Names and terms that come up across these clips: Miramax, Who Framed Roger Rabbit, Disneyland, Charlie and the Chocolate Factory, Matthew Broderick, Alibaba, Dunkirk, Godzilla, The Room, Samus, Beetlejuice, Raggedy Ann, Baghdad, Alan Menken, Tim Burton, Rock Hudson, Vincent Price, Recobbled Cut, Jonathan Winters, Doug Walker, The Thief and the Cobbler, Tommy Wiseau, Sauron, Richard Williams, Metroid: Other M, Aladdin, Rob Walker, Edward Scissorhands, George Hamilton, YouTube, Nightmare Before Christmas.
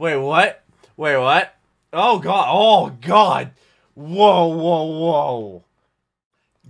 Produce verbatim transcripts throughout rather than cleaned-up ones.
Wait, what? Wait, what? Oh, God. Oh, God. Whoa, whoa, whoa.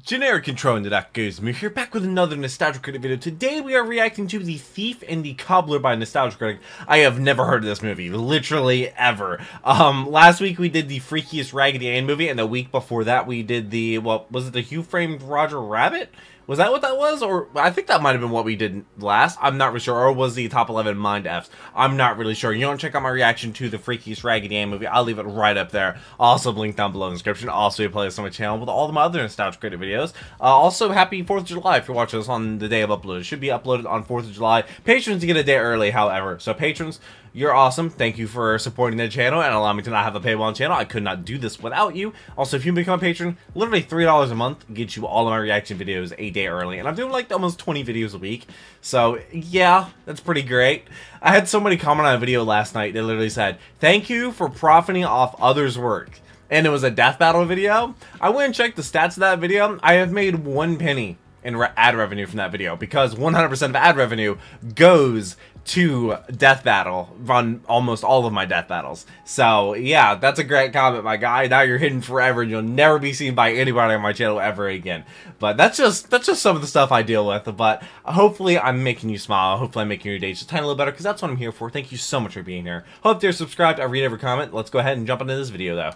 Generic intro into that goes me. Here back with another Nostalgia Critic video. Today we are reacting to The Thief and the Cobbler by Nostalgia Critic. I have never heard of this movie, literally ever. Um, last week we did the freakiest Raggedy Ann movie, and the week before that we did the, what, was it the Who Framed Roger Rabbit? Was that what that was? Or I think that might have been what we did last. I'm not really sure. Or was the top eleven Mind F's? I'm not really sure. You want to check out my reaction to the freakiest Raggedy Ann movie? I'll leave it right up there. Also, link down below in the description. Also, a playlist on my channel with all of my other Nostalgia Critic videos. Uh, also, happy fourth of July if you're watching this on the day of upload. It should be uploaded on fourth of July. Patrons get a day early, however. So, patrons, you're awesome. Thank you for supporting the channel and allowing me to not have a paywall channel. I could not do this without you. Also, if you become a patron, literally three dollars a month gets you all of my reaction videos a day early. And I'm doing like almost twenty videos a week. So, yeah, that's pretty great. I had somebody comment on a video last night. They literally said, "Thank you for profiting off others' work." And it was a death battle video. I went and checked the stats of that video. I have made one penny in re ad revenue from that video, because one hundred percent of ad revenue goes to death battle on almost all of my death battles. So yeah, that's a great comment, my guy. Now you're hidden forever and you'll never be seen by anybody on my channel ever again. But that's just that's just some of the stuff I deal with. But hopefully I'm making you smile. Hopefully I'm making your day just a tiny little better, because that's what I'm here for. Thank you so much for being here. Hope you're subscribed. I read every comment. Let's go ahead and jump into this video though.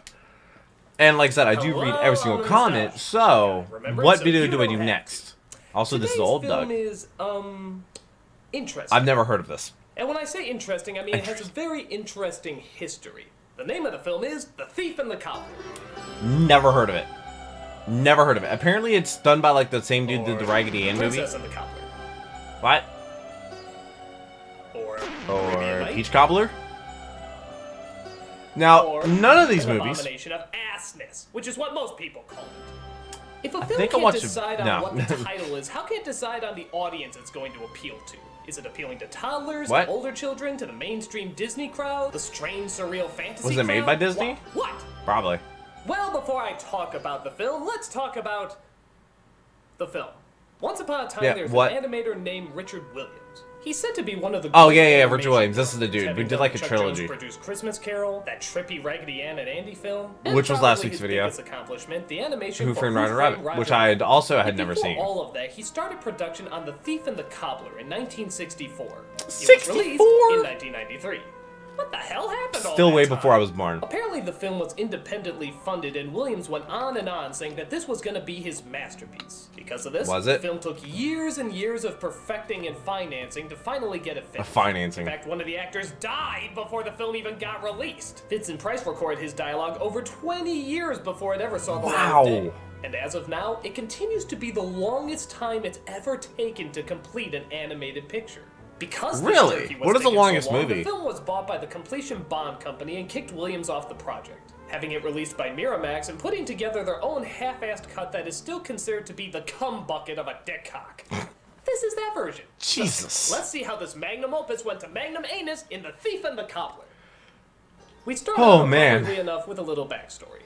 And like I said, I do Hello, read every single comment. Stuff. So Remember, what so video do I do heck. next? Also, Today's this is old, Doug. Is, um, interesting. I've never heard of this. And when I say interesting, I mean it has a very interesting history. The name of the film is The Thief and the Cobbler. Never heard of it. Never heard of it. Apparently, it's done by like the same dude or did the Raggedy Ann movie. Princess and the Cobbler. What? Or, or Peach Cobbler. Now, or none of these an movies. Abomination of assness, which is what most people call it. If a film I can't decide a, no. on what the title is, how can it decide on the audience it's going to appeal to? Is it appealing to toddlers, what? to older children, to the mainstream Disney crowd, the strange, surreal fantasy Was it crowd? made by Disney? What? what? Probably. Well, before I talk about the film, let's talk about the film. Once upon a time, yeah, there's an animator named Richard Williams. He's said to be one of the Oh yeah, yeah, Richard Williams. This is the dude who did like a Chuck trilogy. Produced Christmas Carol, that trippy Raggedy Ann and Andy film, and which was last week's video. Accomplishment, the animation Who Framed Roger Rabbit, Roger which I had also had never seen. All of that, he started production on The Thief and the Cobbler in nineteen sixty-four. sixty-four? It was released in nineteen ninety-three. What the hell happened? Still all Still way time? before I was born. Apparently, the film was independently funded, and Williams went on and on saying that this was going to be his masterpiece. Because of this, was it? the film took years and years of perfecting and financing to finally get it finished. A financing. In fact, one of the actors died before the film even got released. Vincent Price recorded his dialogue over twenty years before it ever saw the wow. light of day. And as of now, it continues to be the longest time it's ever taken to complete an animated picture. Because really? What is the longest so long, movie? The film was bought by the Completion Bond Company and kicked Williams off the project, having it released by Miramax and putting together their own half-assed cut that is still considered to be the cum bucket of a dick cock. This is that version. Jesus. So, let's see how this magnum opus went to magnum anus in The Thief and the Cobbler. We started oh, man. enough with a little backstory.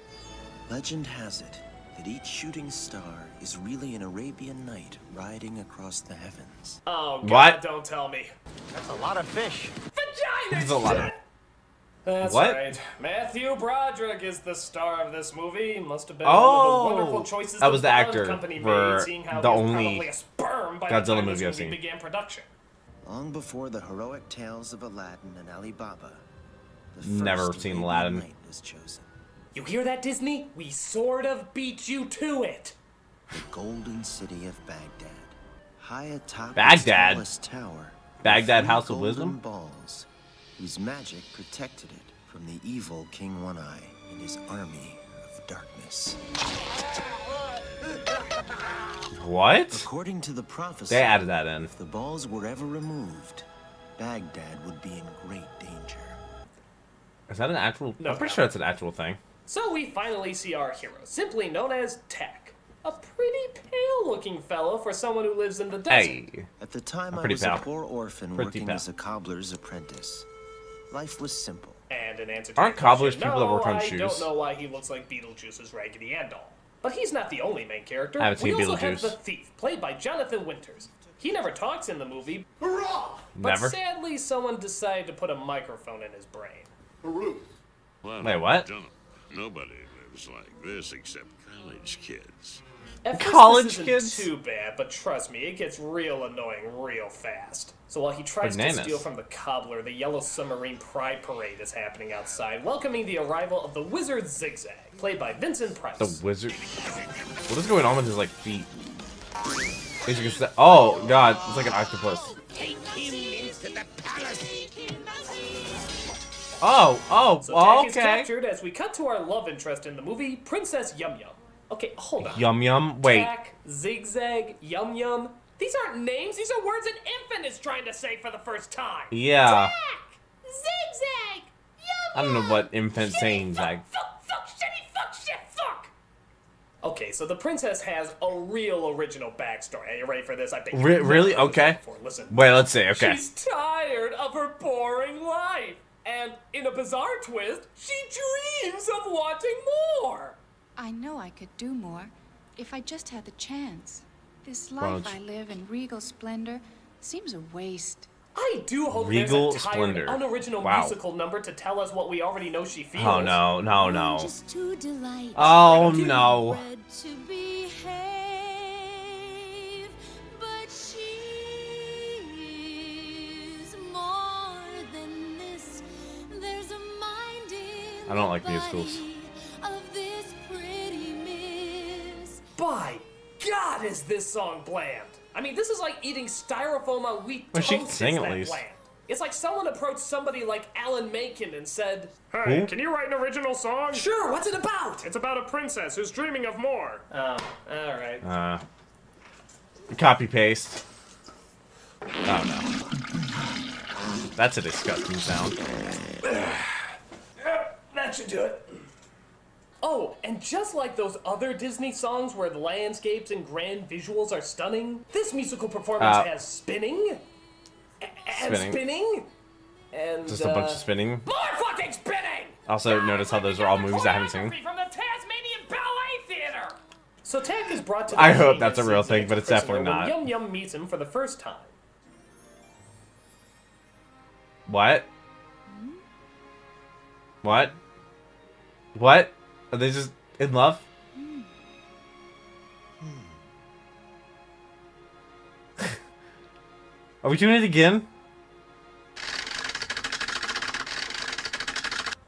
Legend has it that each shooting star is really an Arabian Knight riding across the heavens. Oh, God, what? Don't tell me. That's a lot of fish. Vagina That's a lot of... That's what? right. Matthew Broderick is the star of this movie. Must have been oh, one of the wonderful choices that was the actor company for made, how the only a sperm by Godzilla the movie I've seen. Began production. Long before the heroic tales of Aladdin and Alibaba, the first Never seen Aladdin. Knight is chosen. You hear that, Disney? We sort of beat you to it. The golden city of Baghdad, high atop Baghdad. Its tallest tower, Baghdad House of Wisdom, balls, whose magic protected it from the evil King One Eye and his army of darkness. What? According to the prophecy, they added that in. If the balls were ever removed, Baghdad would be in great danger. Is that an actual? No, I'm pretty no. sure it's an actual thing. So we finally see our hero, simply known as Tack, a pretty pale-looking fellow for someone who lives in the desert. Hey, At the time, I was pal. a poor orphan pretty working pal. as a cobbler's apprentice. Life was simple. And in answer to Aren't cobblers question, people no, that work on I shoes? I don't know why he looks like Beetlejuice's Raggedy Ann doll. But he's not the only main character. I haven't seen we also Beetlejuice. have the thief, played by Jonathan Winters. He never talks in the movie. Hurrah! But Never. sadly, someone decided to put a microphone in his brain. Wait, what? Nobody lives like this except college kids. At first, college this isn't kids? Too bad, but trust me, it gets real annoying real fast. So while he tries to steal is. from the cobbler, the Yellow Submarine Pride Parade is happening outside, welcoming the arrival of the Wizard Zigzag, played by Vincent Price. The Wizard. What is going on with his like feet? Oh God, it's like an octopus. Take him into the palace. Oh, oh, so Jack okay. is captured as we cut to our love interest in the movie, Princess Yum Yum. Okay, hold on. Yum Yum, wait. Jack, Zigzag, Yum Yum. These aren't names, these are words an infant is trying to say for the first time. Yeah. Jack, Zigzag, Yum Yum. I don't know what infant's saying, Zag. Fuck, fuck, shitty, fuck, shit, fuck. Okay, so the princess has a real original backstory. Are you ready for this? I think. Re really? Okay. Listen. Wait, let's see. Okay. She's tired of her boring life. And in a bizarre twist, she dreams of wanting more. I know I could do more if I just had the chance. This life Brunch. I live in regal splendor seems a waste. I do hope regal there's a tired, unoriginal wow. musical number to tell us what we already know she feels. Oh no, no, no. Just to delight. Oh no. To behave, but she's more than this. There's a mind in I don't like musicals. By God, is this song bland? I mean, this is like eating styrofoam on wheat well, toast. She can sing at least. Bland. It's like someone approached somebody like Alan Menken and said, "Hey, Who? can you write an original song?" Sure. What's it about? It's about a princess who's dreaming of more. Oh, all right. Uh, copy paste. Oh no, that's a disgusting sound. That should do it. Oh, and just like those other Disney songs where the landscapes and grand visuals are stunning, this musical performance uh, has spinning, and spinning, spinning and just uh, a bunch of spinning. More fucking spinning! Also, God, notice how those are all movies I haven't seen. From the Tasmanian Ballet Theater. So Tack is brought to. The I hope that's a real thing, but it's definitely not. Yum Yum meets him for the first time. What? Hmm? What? What? Are they just in love? Mm. Are we doing it again?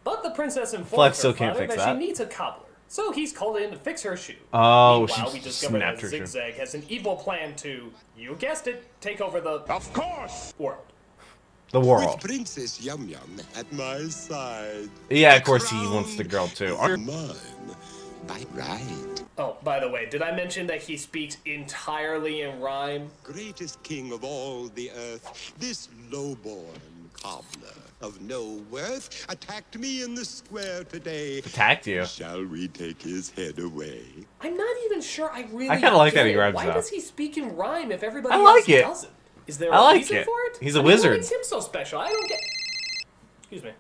But the princess informs her father that, that she needs a cobbler, so he's called in to fix her shoe. Oh, Meanwhile, she we discover that Zigzag has an evil plan to, you guessed it, take over the of course world. The world. With Princess Yum Yum at my side. Yeah, of course he wants the girl too. Mine, by right. Oh, by the way, did I mention that he speaks entirely in rhyme? Greatest king of all the earth, this lowborn cobbler of no worth attacked me in the square today. Attacked you? Shall we take his head away? I'm not even sure. I really. I kind of like that he rhymes. Why up. does he speak in rhyme if everybody I else like it. doesn't? Is there a I like reason it. for it? He's a I mean, wizard. What makes him so special? I don't get. Excuse me.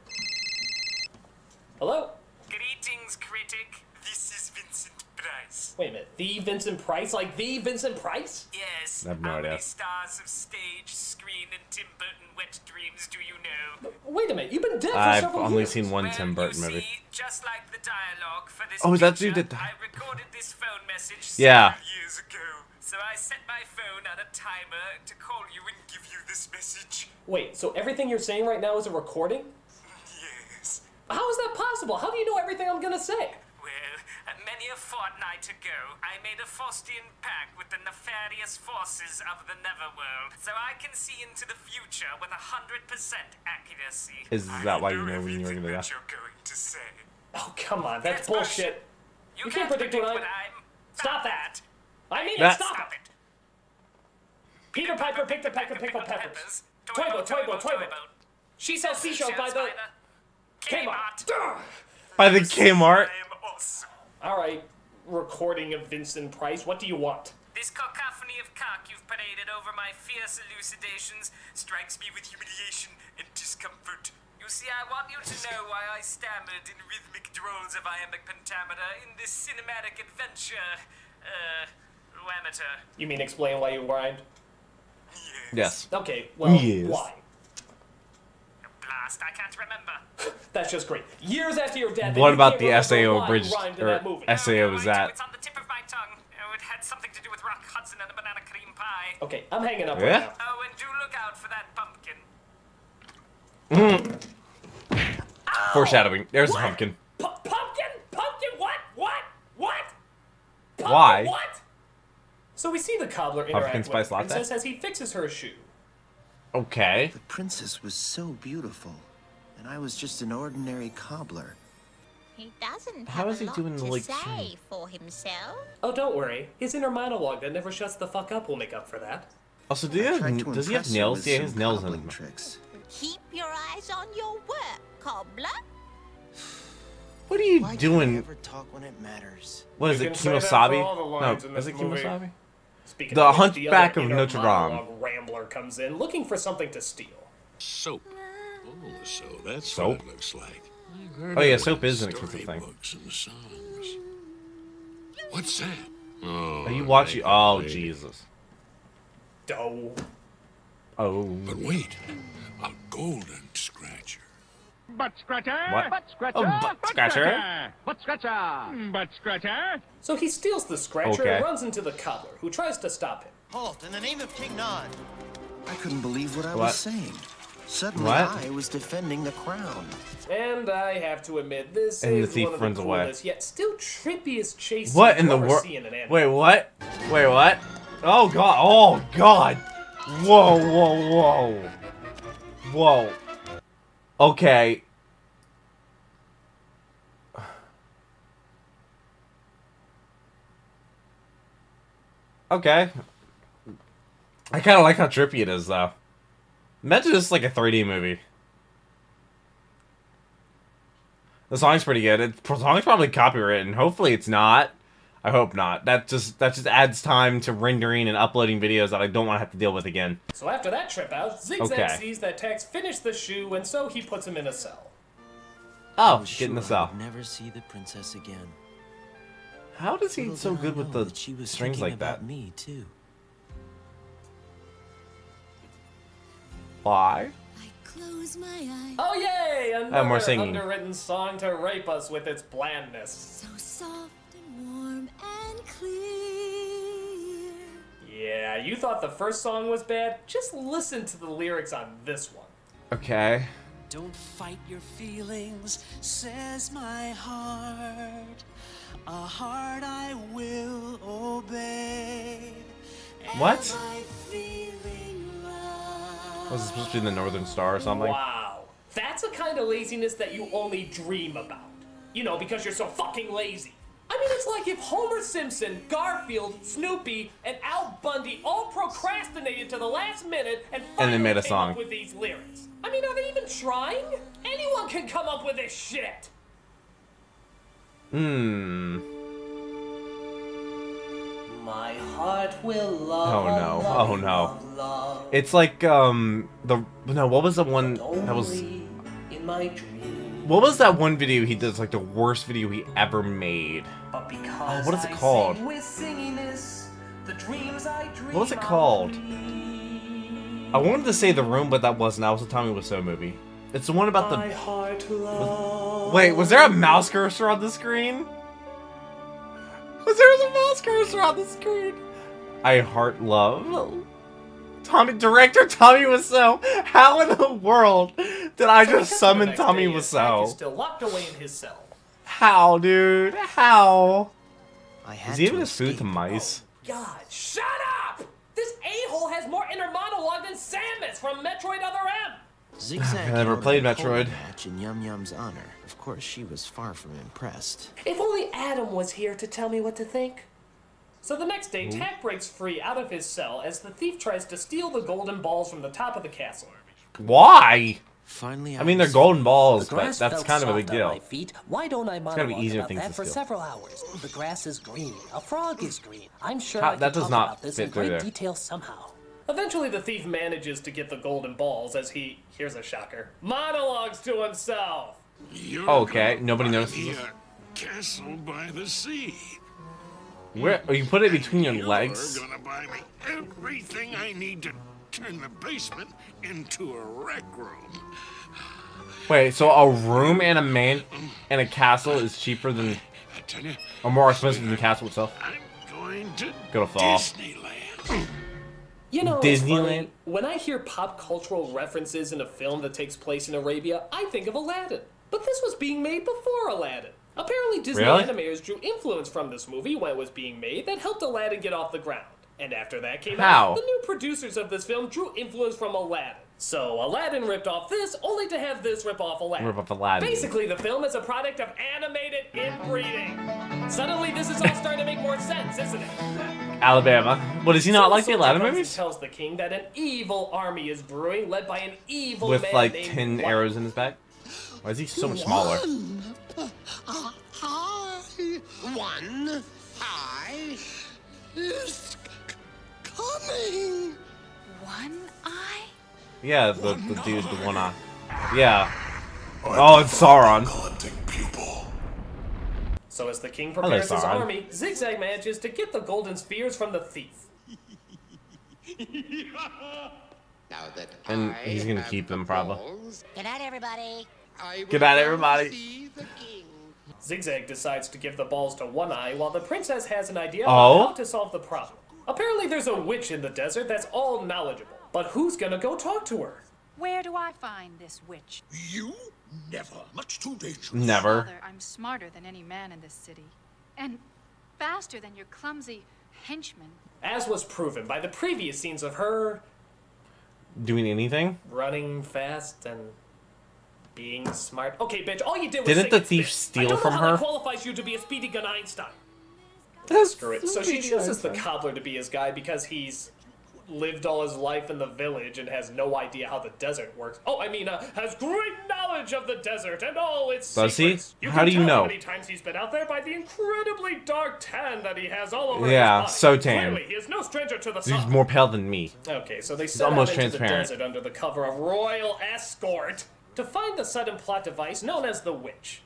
Hello? Greetings, critic. This is Vincent Price. Wait a minute. The Vincent Price? Like the Vincent Price? Yes. I have no How idea. Many stars of stage, screen, and Tim Burton wet dreams do you know? But wait a minute. You've been dead for I've several only years. seen one well, Tim Burton movie. See, just like the dialogue for this oh, picture, is that dude that I recorded this phone message several yeah. years ago. So I set my phone on a timer to call you and give you this message. Wait, so everything you're saying right now is a recording? Yes. How is that possible? How do you know everything I'm gonna say? Well, many a fortnight ago, I made a Faustian pact with the nefarious forces of the Neverworld, so I can see into the future with a hundred percent accuracy. Is that I why you know when you're gonna that? You're going to say? Oh come on, that's, that's bullshit. bullshit. You, you can't, can't predict, predict what I'm. Stop that. I mean it, stop it! Peter Piper picked a pack of pickled peppers. Toibo, Toibo, Toibo. She sells seashells by the Kmart. By the Kmart? Alright, recording of Vincent Price, what do you want? This cacophony of cock you've paraded over my fierce elucidations strikes me with humiliation and discomfort. You see, I want you to know why I stammered in rhythmic drolls of iambic pentameter in this cinematic adventure. Uh... Amateur. You mean explain why you rhymed? Yes. yes. Okay, well, yes. why? past. I can't remember. That's just great. Years after your death. What about the S A O abridged or S A O is that? It's on the tip of my tongue. It had something to do with Rock Hudson and the banana cream pie. Okay, I'm hanging up right now. Oh, and do look out for that pumpkin. Mm. Foreshadowing. There's a pumpkin. Pumpkin? Pumpkin? What? What? What? Why? What? So we see the cobbler interact with the princess as he fixes her shoe. Okay. The princess was so beautiful, and I was just an ordinary cobbler. He doesn't have a lot to say for himself. Oh, don't worry. His inner monologue that never shuts the fuck up will make up for that. Also, do you, does he have nails? Yeah, he has nails in him. Tricks. Keep your eyes on your work, cobbler. What are you Why doing? Ever talk when it matters? What is it, Kimosabi? No, is it Kimosabi? Speaking the Hunchback of Notre Dame. Rambler comes in looking for something to steal. Soap. Oh, so that's soap. What it looks like. Oh yeah, soap is an expensive thing. What's that? Oh, are you watching? Oh Jesus. Dough. Oh. But wait, a golden scratcher. Butt scratcher. What? Butt scratcher. Oh, butt, butt scratcher. scratcher. Butt scratcher. Butt scratcher. So he steals the scratcher okay. and runs into the cobbler, who tries to stop him. Halt! In the name of King Nod. I couldn't believe what I what? was saying. Suddenly, what? I was defending the crown. And I have to admit, this and is the thief one of runs the coolest, away. yet still trippiest chase What in the world? Wait, what? Wait, what? Oh god! Oh god! Whoa! Whoa! Whoa! Whoa! Okay. Okay. I kind of like how trippy it is, though. Imagine this is like a three D movie. The song's pretty good. It, the song's probably copywritten. Hopefully it's not. I hope not. That just that just adds time to rendering and uploading videos that I don't want to have to deal with again. So after that trip out, Zigzag okay. sees that Tex finished the shoe, and so he puts him in a cell. Oh, get in the cell. Never see the princess again. How does he so good with the she was strings like that? Me too. Why? I close my eyes. Oh yay! Another more underwritten song to rape us with its blandness. So soft and warm and clear. Yeah, you thought the first song was bad? Just listen to the lyrics on this one. Okay. Don't fight your feelings, says my heart. A heart I will obey. What? Was it supposed to be in the Northern Star or something? Wow. That's a kind of laziness that you only dream about. You know, because you're so fucking lazy. I mean, it's like if Homer Simpson, Garfield, Snoopy, and Al Bundy all procrastinated to the last minute and finally and they made a song with these lyrics. I mean, are they even trying? Anyone can come up with this shit. Hmm. My heart will love. Oh no! Oh no! It's like um the no. What was the one that was? In my dream. What was that one video he did? Like the worst video he ever made. But because oh, what is it called? I sing with singiness, the dreams I dream what was it called? I wanted to say The Room, but that wasn't. That was a Tommy Wiseau movie. It's the one about the. My heart was, wait, was there a mouse cursor on the screen? Was there a mouse cursor on the screen? I heart love. Tommy director Tommy Wiseau. How in the world did I so just summon Tommy Wiseau? He's still locked away in his cell. How, dude? How? I had Is he even a food to mice? Oh, God, shut up! This a-hole has more inner monologue than Samus from Metroid: Other M. Zigzag I never played Metroid. Match in Yum Yum's honor. Of course, she was far from impressed. If only Adam was here to tell me what to think. So the next day, Tack breaks free out of his cell as the thief tries to steal the golden balls from the top of the castle. Why? Finally, I, I mean, they're golden balls, the but that's kind of a big deal. Feet. Why don't I it's gonna be easier things to steal. For several hours. The grass is green. A frog is green. I'm sure How, I that does talk not about this fit in great there. detail somehow. Eventually, the thief manages to get the golden balls as he, here's a shocker, monologues to himself. You're okay, nobody notices. Castle by the sea. Where? Oh, you put it between your legs. You're gonna buy me everything I need to turn the basement into a rec room. Wait, so a room and a man and a castle is cheaper than, or more expensive than the castle itself? I'm going to Go to Disneyland. You know, Disneyland. When I hear pop cultural references in a film that takes place in Arabia, I think of Aladdin. But this was being made before Aladdin. Apparently, Disney really? animators drew influence from this movie when it was being made that helped Aladdin get off the ground. And after that came How? out, the new producers of this film drew influence from Aladdin. So Aladdin ripped off this, only to have this rip off Aladdin. Rip off Aladdin. Basically, the film is a product of animated inbreeding. Suddenly, this is all starting to make more sense, isn't it? Alabama. Well, does he not so, like so the Aladdin movies? Tells the king that an evil army is brewing, led by an evil with man like named ten Black. arrows in his back. Why is he so much smaller? One, uh, I, one, I is coming. One eye. Yeah, the, the dude, the one eye. Yeah. Oh, it's Sauron. So as the king prepares his army, Zigzag manages to get the golden spears from the thief. Now that and he's gonna keep them, probably. Good night, everybody. Good night, everybody. Zigzag decides to give the balls to One Eye while the princess has an idea oh? about how to solve the problem. Apparently, there's a witch in the desert that's all knowledgeable. But who's gonna go talk to her? Where do I find this witch? You? Never. Much too dangerous. Never. Father, I'm smarter than any man in this city. And faster than your clumsy henchman. As was proven by the previous scenes of her... doing anything? Running fast and... being smart. Okay, bitch, all you did was Didn't the thief steal from her? I don't know how that qualifies you to be a speedy gun Einstein. That's Screw it. So she chooses the cobbler to be his guy because he's... lived all his life in the village and has no idea how the desert works. Oh, I mean, uh, has great knowledge of the desert and all its Does secrets. He? You how do you know? How many times he's been out there by the incredibly dark tan that he has all over yeah, his body. Yeah, so tan. Clearly, he is no stranger to the sun. He's more pale than me. Okay, so they set out into the desert under the cover of royal escort to find the sudden plot device known as the witch.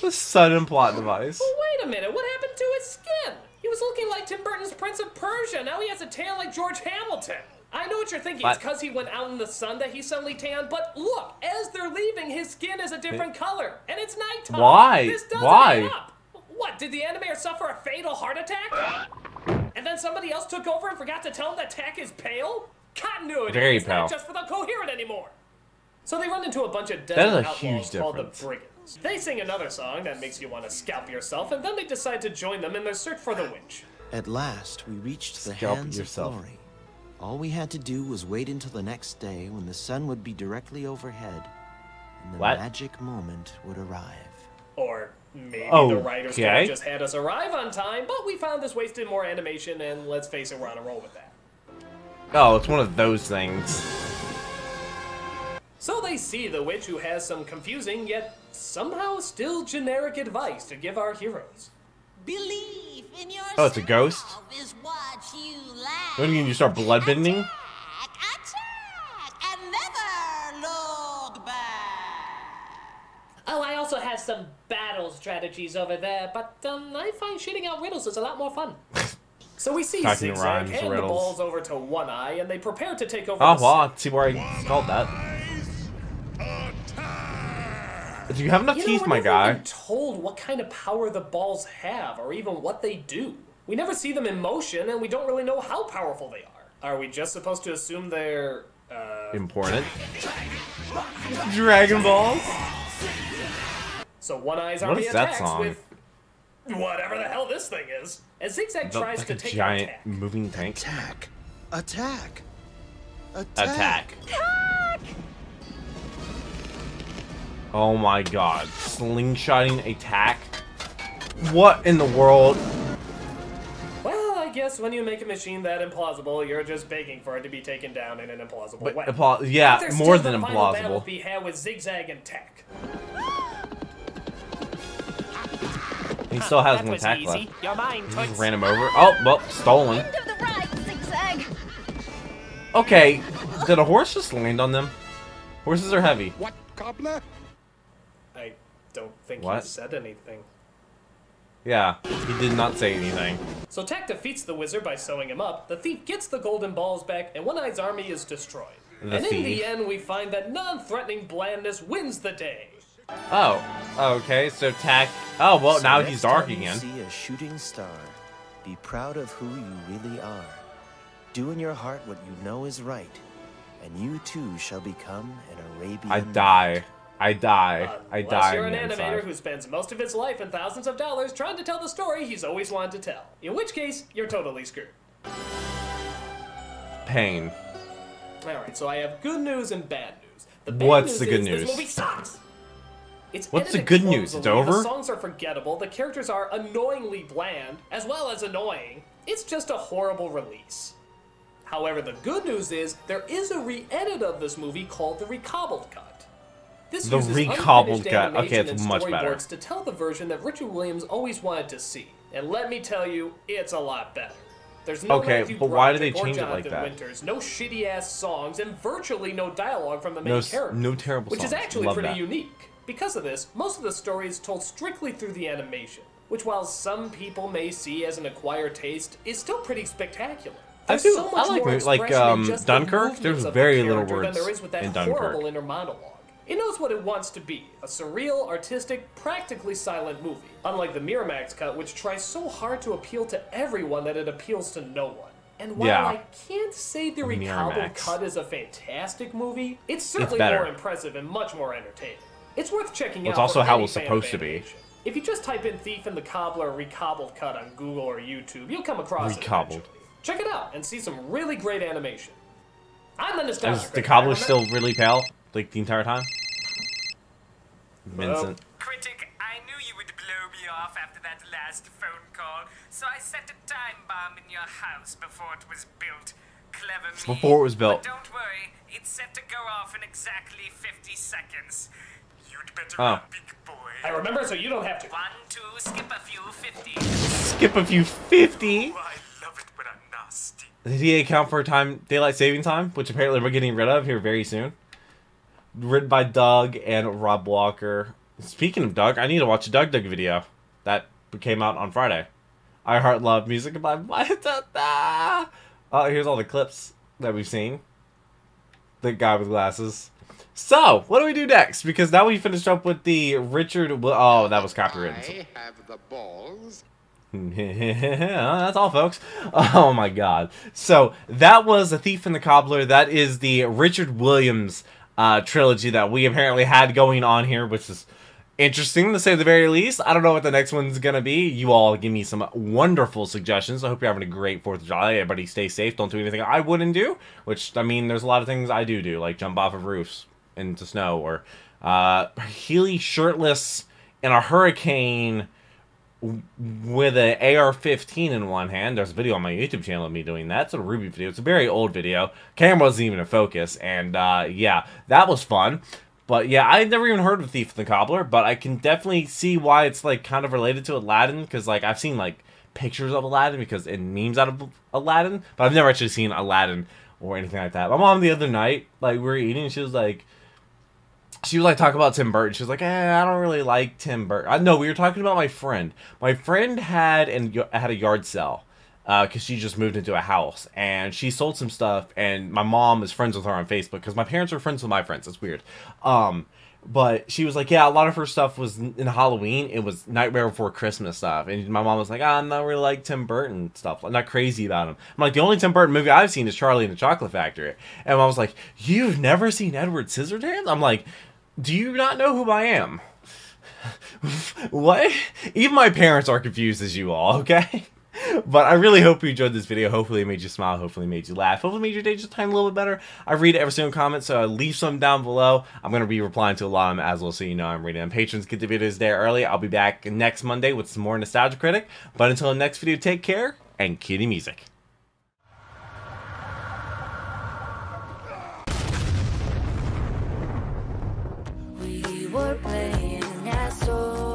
The sudden plot device. Well, wait a minute. What happened to his skin? He was looking like Tim Burton's Prince of Persia. Now he has a tan like George Hamilton. I know what you're thinking. What? It's because he went out in the sun that he suddenly tanned. But look, as they're leaving, his skin is a different it... color. And it's nighttime. Why? This doesn't Why? Up. What, did the animator suffer a fatal heart attack? And then somebody else took over and forgot to tell him that Tack is pale? Continuity. Very it's pale. Not just for the coherent anymore. So they run into a bunch of desert outlaws called the Brigands. They sing another song that makes you want to scalp yourself, and then they decide to join them in their search for the witch. At last, we reached the scalp hands yourself. of glory. All we had to do was wait until the next day when the sun would be directly overhead, and the what? magic moment would arrive. Or maybe oh, the writers okay. could have just had us arrive on time, but we found this wasted more animation, and let's face it, we're on a roll with that. Oh, it's one of those things. So they see the witch who has some confusing, yet somehow still generic advice to give our heroes. Believe in yourself. Oh, it's a ghost? Is what you lack. Don't you start bloodbending? Oh, I also have some battle strategies over there, but um, I find shooting out riddles is a lot more fun. So we see Zigzag hand the balls over to One Eye, and they prepare to take over. Oh, wow, well, see where I called that. Do you have enough you teeth, know, my guy? We're never told what kind of power the balls have, or even what they do. We never see them in motion, and we don't really know how powerful they are. Are we just supposed to assume they're uh... important? Dragon balls. So One Eye's army attacks with whatever the hell this thing is. As Zigzag tries like to a take giant attack. moving tank. Attack! Attack! Attack! Attack! Oh my god. Slingshotting attack? What in the world? Well, I guess when you make a machine that implausible, you're just begging for it to be taken down in an implausible but, way. Impl yeah, but more than implausible. Final battle be had with Zigzag and Tack. He still has huh, one Tack easy. left. Your mind he just ran him over. Oh, well, stolen. End of the ride, Zigzag. Okay, did a horse just land on them? Horses are heavy. What, Cobbler? I don't think what? he said anything. Yeah, he did not say anything. So Tack defeats the wizard by sewing him up, the thief gets the golden balls back, and One Eye's army is destroyed. The and thief. In the end, we find that non-threatening blandness wins the day. Oh, okay. So tack. Oh well, so now he's dark again. See a shooting star. Be proud of who you really are. Do in your heart what you know is right, and you too shall become an Arabian. I die. I die. Uh, I die. You're an animator inside. Who spends most of his life and thousands of dollars trying to tell the story he's always wanted to tell. In which case, you're totally screwed. Pain. Alright, so I have good news and bad news. The bad What's news the good is news? This movie sucks. It's What's the good news? It's over? The songs are forgettable, the characters are annoyingly bland, as well as annoying. It's just a horrible release. However, the good news is there is a re-edit of this movie called the Recobbled Cut. This the uses Recobbled Cut. Okay, it's much better. To tell the version that Richard Williams always wanted to see, and let me tell you, it's a lot better. There's no okay, Matthew but Broderick why do they change it like that? Winters, no shitty-ass songs, and virtually no dialogue from the main no, character. No terrible Which songs. Is actually Love pretty that. Unique. Because of this, most of the story is told strictly through the animation, which while some people may see as an acquired taste, is still pretty spectacular. There's I do, so much I like, more like um, Dunkirk, the there's very the little words there is with that in Dunkirk. Inner monologue. It knows what it wants to be, a surreal, artistic, practically silent movie, unlike the Miramax cut, which tries so hard to appeal to everyone that it appeals to no one. And while yeah. I can't say the Recobbled Cut is a fantastic movie, it's certainly it's more impressive and much more entertaining. It's worth checking well, out. It's also how it's supposed to be. If you just type in Thief and the Cobbler Recobbled Cut on Google or YouTube, you'll come across Recobbled. It. Recobbled. Check it out and see some really great animation. I'm the Nostalgia Critic. Is the Cobbler still really pale? Like, the entire time? Vincent. Critic, I knew you would blow me off after that last phone call, so I set a time bomb in your house before it was built. Clever me. Before it was built. But don't worry, it's set to go off in exactly fifty seconds. You'd better oh. run, big boy. I remember, so you don't have to. One, two, skip a few fifty. Skip a few fifty? Oh, I love it when I'm nasty. Did he account for time, daylight saving time, which apparently we're getting rid of here very soon? Written by Doug and Rob Walker. Speaking of Doug, I need to watch a Doug Doug video that came out on Friday. I Heart Love Music by Why. Uh, here's all the clips that we've seen. The guy with glasses. So, what do we do next? Because now we finished up with the Richard. Oh, that was copywritten. I have the balls. That's all, folks. Oh my God. So that was The Thief and the Cobbler. That is the Richard Williams Uh, trilogy that we apparently had going on here, which is interesting to say the very least. I don't know what the next one's gonna be. You all give me some wonderful suggestions. I hope you're having a great fourth of July. Everybody stay safe. Don't do anything I wouldn't do, which, I mean, there's a lot of things I do do, like jump off of roofs into snow, or uh, Healy shirtless in a hurricane with an A R fifteen in one hand. There's a video on my YouTube channel of me doing that. It's a Ruby video. It's a very old video. Camera wasn't even in focus. And, uh, yeah, that was fun. But, yeah, I had never even heard of Thief and the Cobbler, but I can definitely see why it's, like, kind of related to Aladdin, because, like, I've seen, like, pictures of Aladdin, because it memes out of Aladdin, but I've never actually seen Aladdin or anything like that. My mom the other night, like, we were eating, and she was like, She was like, talking about Tim Burton. She was like, eh, I don't really like Tim Burton. I, no, we were talking about my friend. My friend had and had a yard sale because uh, she just moved into a house. And she sold some stuff. And my mom is friends with her on Facebook because my parents are friends with my friends. It's weird. Um, but she was like, yeah, a lot of her stuff was in Halloween. It was Nightmare Before Christmas stuff. And my mom was like, ah, I'm not really like Tim Burton stuff. I'm not crazy about him. I'm like, the only Tim Burton movie I've seen is Charlie and the Chocolate Factory. And I was like, you've never seen Edward Scissorhands? I'm like... Do you not know who I am? What? Even my parents are confused as you all, okay? But I really hope you enjoyed this video. Hopefully it made you smile. Hopefully it made you laugh. Hopefully it made your day just a tiny little bit better. I read every single comment, so I leave some down below. I'm going to be replying to a lot of them as well, so you know I'm reading them. Patrons get the videos there early. I'll be back next Monday with some more Nostalgia Critic. But until the next video, take care, and kitty music. We're playing an asshole.